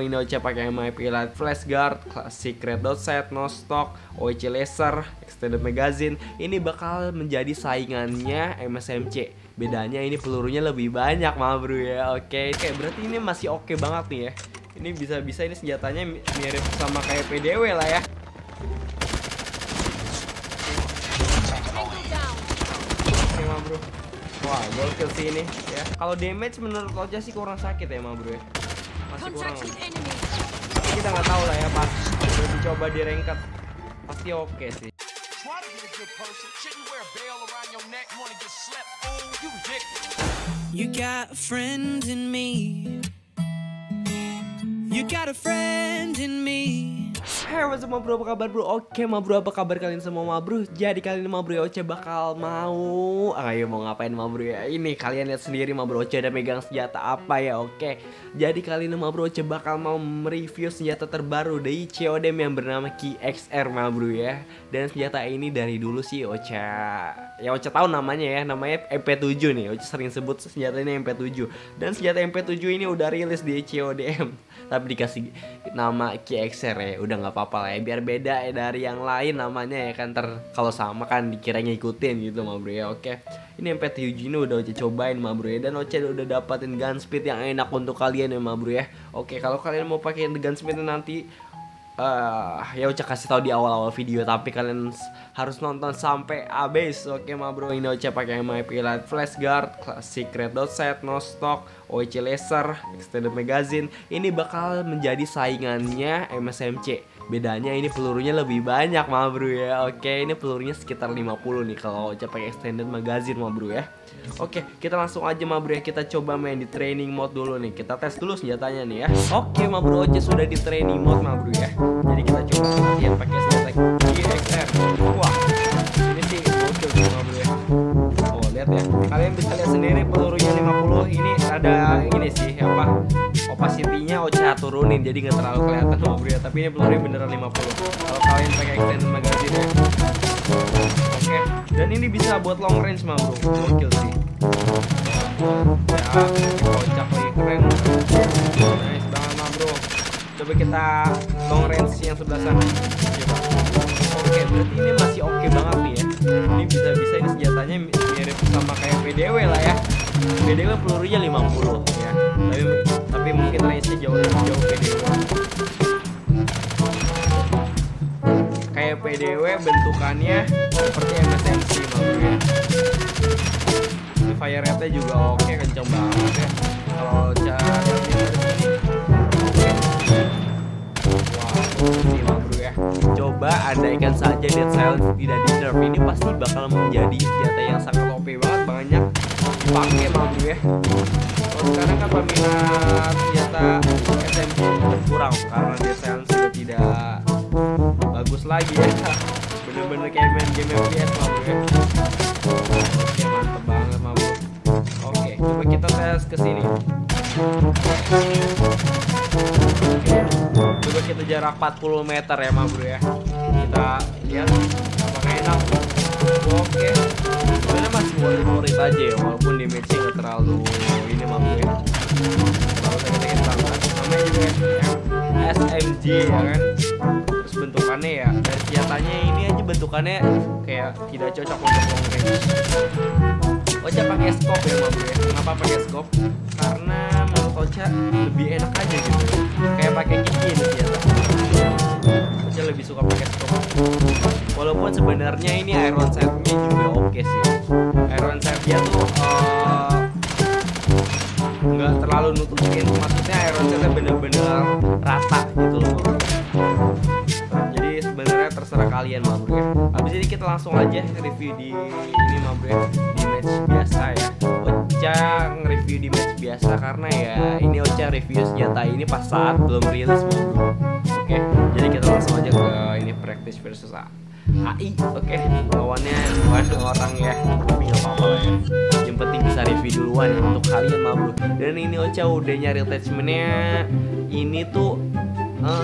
Indoce pakai MIP Light Flash Guard, Secret Dot Set, No Stock, OIC Laser, Extended Magazine. Ini bakal menjadi saingannya MSMC. Bedanya ini pelurunya lebih banyak mah bro ya. Oke, kayak berarti ini masih oke banget nih ya. Ini bisa-bisa ini senjatanya mirip sama kayak PDW lah ya. Oke mah bro. Wah, gol kill sih ini ya. Kalau damage menurut Loja sih kurang sakit ya mah bro ya. Masih kurang. Kita nggak tahu lah ya pas udah dicoba di ranked pasti oke sih. You got a friend in me. You got a friend in me. Hey, what's up, ma bro? Apa kabar bro? Oke ma bro, apa kabar kalian semua ma bro? Jadi kali ini ma bro Oce bakal mau ngapain ma bro ya? Ini kalian lihat sendiri ma bro Oce ada megang senjata apa ya? Oke, jadi kali ini ma bro Oce bakal mau mereview senjata terbaru dari CODM yang bernama QXR ma bro ya. Dan senjata ini dari dulu sih Oce, ya Oce tahu namanya ya, namanya MP7 nih. Oce sering sebut senjata ini MP7. Dan senjata MP7 ini udah rilis di CODM, tapi dikasih nama QXR ya, udah nggak apa-apa lah ya, biar beda ya dari yang lain namanya ya kan, kalau sama kan dikiranya ngikutin gitu ma bro ya. Oke, ini MP7 ini udah Oce cobain ma bro ya, dan Oce udah dapatin gun speed yang enak untuk kalian ya ma bro ya. Oke, kalau kalian mau pakai gun speed nanti ya Oce kasih tahu di awal-awal video, tapi kalian harus nonton sampai habis. Oke ma bro, ini Oce pakai MIP Light Flash Guard, Secret Dot Set, No Stock, OIC Laser, Extended Magazine. Ini bakal menjadi saingannya MSMC. Bedanya ini pelurunya lebih banyak ma bro ya. Oke, ini pelurunya sekitar 50 nih kalau Oce pakai Extended Magazine ma bro ya. Oke, kita langsung aja ma bro ya, kita coba main di training mode dulu nih. Kita tes dulu senjatanya nih ya. Oke ma bro, Oce sudah di training mode ma bro ya. Jadi kita coba latihan pakai senjata QXR. Wah, ini sih gokil sih ma bro ya. Oh, lihat ya. Kalian bisa lihat sendiri pelurunya 50. Ini ada ini sih apa? Opacity-nya Oce turunin jadi nggak terlalu kelihatan ma bro ya. Tapi ini pelurunya beneran 50. Kalau kalian pakai extended magazine ya. Oke, dan ini bisa buat long range ma bro. Gokil sih. Ya, kocak lagi, keren. Nice banget ma bro. Coba kita long range yang sebelah sana. Oke, berarti ini masih oke banget nih ya. Ini bisa-bisa ini senjatanya mirip sama kayak PDW lah ya. PDW pelurunya 50 ya. Tapi mungkin range-nya jauh PDW. Kayak PDW bentukannya seperti MSMC malu ya. Ini fire rate-nya juga oke, kenceng banget ya. Kalau cara coba andaikan saja Dead Silence tidak diserve, ini pasti bakal menjadi senjata yang sangat OP banget, banyak dipakai ma bro ya. Kalau sekarang kan peminat senjata SMP kurang karena Dead Silence sudah tidak bagus lagi ya. Bener-bener kayak main game FPS ma bro ya. Oke, mantep banget ma bro. Oke, coba kita tes kesini. Coba kita jarak 40 meter ya ma bro ya. Kita lihat apakah enak. Oke, sebenarnya masih murid-murid aja ya, walaupun damage-nya nggak terlalu ini ma bro ya. Terlalu sakit-sakit banget. Namanya juga SMG ya kan. Terus bentukannya ya, dari senjatanya ini aja bentukannya kayak tidak cocok untuk long range. Oce pakai scope ya ma bro ya. Kenapa pakai scope? Karena menurut Oce lebih enak aja gitu. Kayak pakai gigi ini senjata. Oce lebih suka pakai scope. Walaupun sebenarnya ini iron sight-nya juga oke sih. Iron sight-nya tuh nggak terlalu nutupin. Maksudnya iron sight-nya bener-bener rata gitu loh. Jadi sebenarnya terserah kalian ma bro ya. Habis ini kita langsung aja review di ini ma bro ya, di match biasa ya. Oce nge-review di match biasa karena ya ini Oce review senjata ini pas saat belum rilis ma bro. Oke, jadi kita langsung aja ke ini practice versus AI. Oke, lawannya orang ya, tapi nggak apa-apa lah ya. Yang penting bisa review duluan ya, untuk kalian ma bro. Dan ini Oce udah nyari attachment-nya ini tuh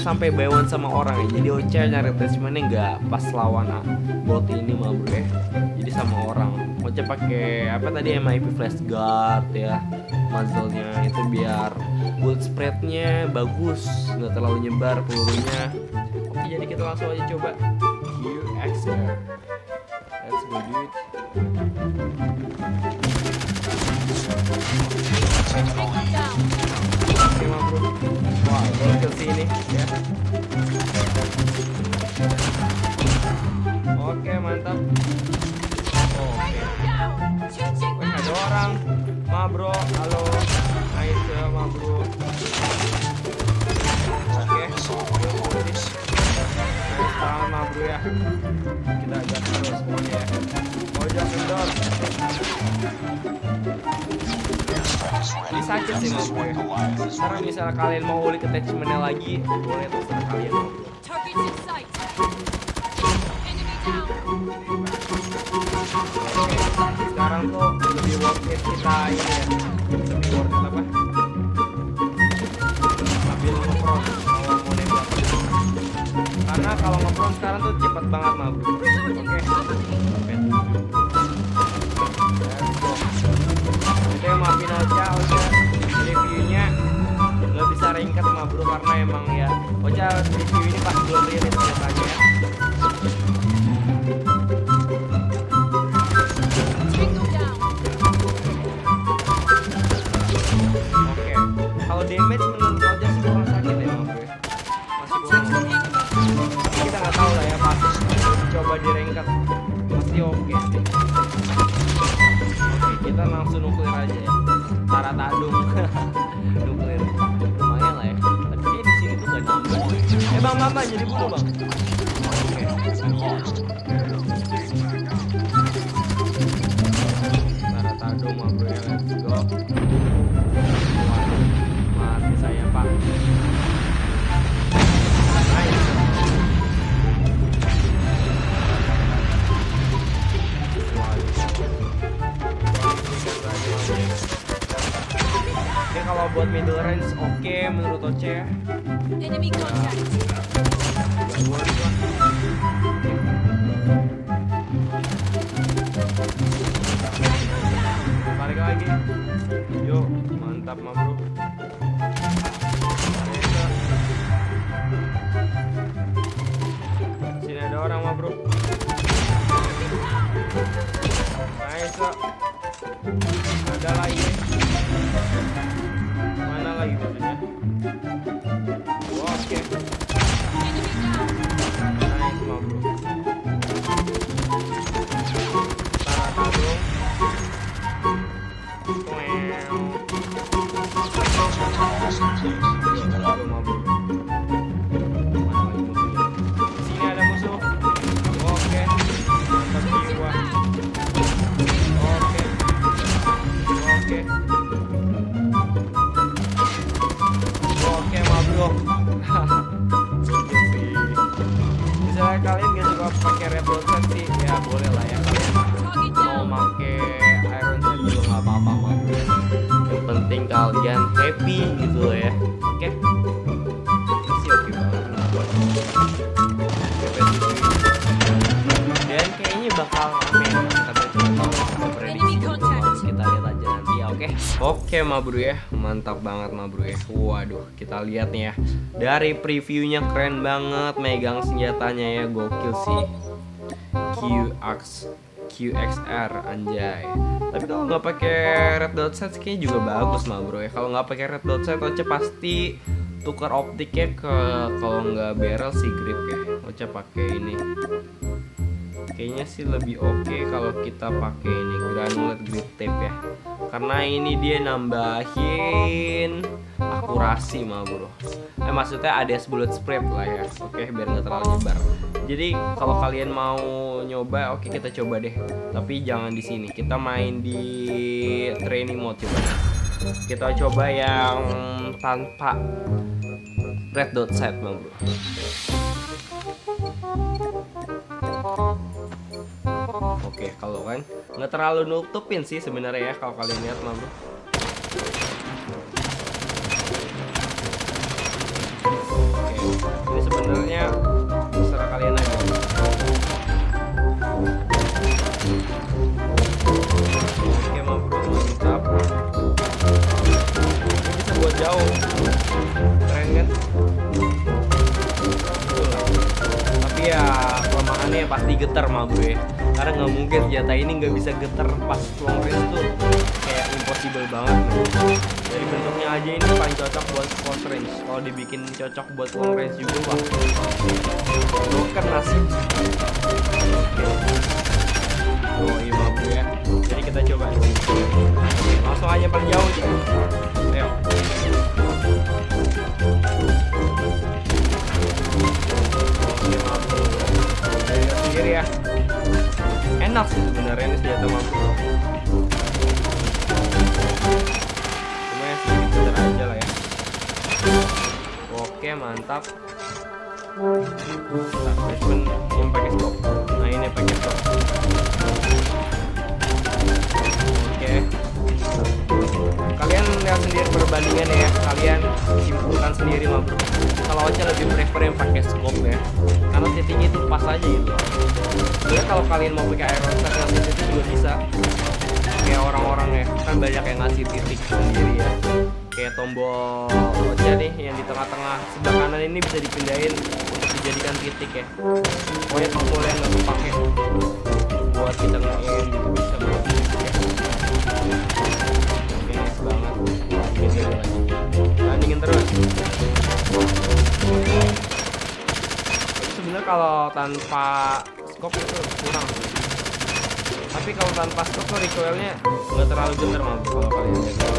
sampai buy one sama orang ya. Jadi Oce nyari attachment-nya nggak pas lawan bot ini ma bro ya. Jadi sama orang. Oce pakai apa tadi MIP Flash Guard ya. Muzzle-nya itu biar bullet spreadnya bagus, nggak terlalu nyebar pelurunya. Oke, jadi kita langsung aja coba QXR. Let's go dude. Oke, mampu. Wah, boleh ke sini ya. Oke, mantap. Oke, ada orang. Ma bro, halo. Nice, ma bro. Oke, sama ma bro ya. Kita ajak terus semuanya ya. Ojak kendor. Ini sakit sih ma bro. Sekarang misalnya kalian mau ulik attachmentnya lagi, boleh tuh serang kalian. Sekarang tuh lebih worth it kita ini ya, lebih worth it apa? Ambil ngepron kalau mau nembak. Karena kalau ngepron sekarang tuh cepat banget mah bro. Oke. Oke, maafin aja Ocha, reviewnya nggak bisa ringkas mah bro, karena emang ya Ocha review ini pas belum rilis katanya. Damage menurut Ocha sih kurang sakit ya, oke. Masih kurang sakit. Kita nggak tahu lah ya, pasti coba direngkat masih oke. Oke, kita langsung nuklir aja ya. Tara tadung. Nuklir lumayan lah ya. Tapi dia di sini tuh nggak nambah. Bang mama jadi bunuh bang. Oke. Tara tadung mah bro, let's go. Saya pak nice. Oke, kalau buat middle range oke menurut Ocha. Tarik lagi, yuk, mantap ma bro. Sini ada orang ma bro. Nice. Ada lagi. Mana lagi maksudnya? Oke. Nice ma bro. Tara bro. Sini ada musuh. Oke. Mantap jiwa. Oke. Oke. Oke ma bro. Misalnya kalian nggak suka pakai rebel set sih, ya boleh lah ya. Kalian mau pakai iron set juga nggak apa-apa ma bro. Yang penting kalian happy gitu loh ya. Oke. Masih oke banget. Dan kayaknya bakal rame. Kita prediksi kita lihat aja nanti ya, oke. Oke ma bro ya, mantap banget ma bro ya. Waduh, kita lihat nih ya. Dari previewnya keren banget, megang senjatanya ya gokil sih. QXR anjay. Tapi kalau nggak pakai red dot sight kayaknya juga bagus mah bro ya. Kalau nggak pakai red dot sight Ocha pasti tukar optiknya ke, kalau nggak barrel sih grip ya. Ocha pakai ini. Kayaknya sih lebih oke kalau kita pakai ini granulate grip tape ya. Karena ini dia nambahin akurasi mah bro. Maksudnya ada bullet spread lah ya. Oke, biar nggak terlalu nyebar. Jadi kalau kalian mau nyoba, oke kita coba deh. Tapi jangan di sini. Kita main di training mode coba. Kita coba yang tanpa red dot sight bang bro. Oke, kalau kan nggak terlalu nutupin sih sebenarnya ya kalau kalian lihat mah bro. Oke, ini sebenarnya terserah kalian aja. Oke ma bro, mantap. Ini bisa buat jauh. yang pasti getar mah gue, karena nggak mungkin senjata ini nggak bisa getar pas long range tuh, kayak impossible banget nih. Jadi bentuknya aja ini paling cocok buat long range. Kalau dibikin cocok buat long range juga wah, broken nasib. Oh iya maaf gue ya. Jadi kita coba langsung aja paling jauh ya. Ayo. Sendiri ya, enak sih sebenarnya ini senjata mampu, cuma ya sedikit bener aja lah ya. Oke mantap. Nah, basement yang pakai stop, nah ini pakai stop. Oke, kalian lihat sendiri perbandingannya ya, kalian simpulkan sendiri mah bro. Kalau aja lebih prefer yang pakai scope ya, karena titiknya itu pas aja gitu. Ya kalau kalian mau pakai aerostat ngasih titik juga bisa, kayak orang-orang ya kan banyak yang ngasih titik sendiri ya, kayak tombol aja nih yang di tengah-tengah sebelah kanan ini bisa dipindahin untuk dijadikan titik ya. Pokoknya tombol yang nggak dipakai buat kita ngelain gitu bisa berarti ya. Banget gitu, tandingin terus. Sebenarnya kalau tanpa scope itu kurang, tapi kalau tanpa scope tuh recoilnya nggak terlalu bener mampu. Kalau kalian bentar,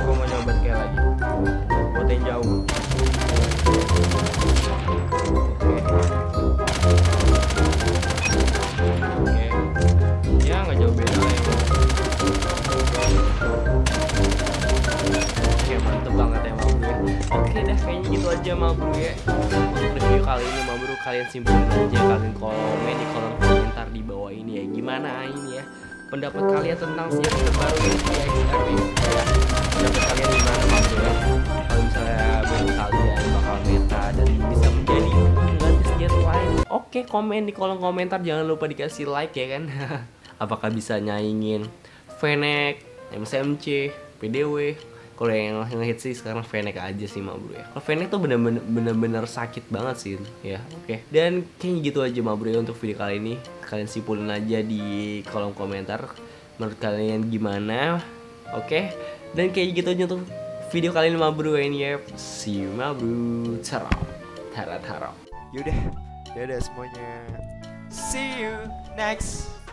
aku mau nyoba kayak lagi buat yang jauh. Oke. Ya nggak jauh beda lah ya. Oke mantep banget ya Mabru ya. Oke dah kayaknya gitu aja Mabru ya. Untuk review kali ini Mabru, kalian simpulin aja, kalian komen di kolom komentar di bawah ini ya, gimana ini ya pendapat kalian tentang senjata terbaru ini QXR ini ya. Pendapat kalian gimana Mabru ya, kalau misalnya bagi kalian bakal meta dan bisa menjadi pengganti senjata lain. Oke komen di kolom komentar, jangan lupa dikasih like ya kan. Apakah bisa nyaingin Fennec, MSMC, PDW? Kalau yang ngehit sih sekarang Fennec aja sih Mabru ya. Kalau Fennec tuh bener-bener sakit banget sih ya. Oke. Dan kayaknya gitu aja Mabru ya untuk video kali ini. Kalian simpulin aja di kolom komentar menurut kalian gimana. Oke. Dan kayak gitu aja untuk video kali ini Mabru ya ini ya. See you Mabru. Taro. Tara taro. Yaudah. Dadah semuanya. See you next.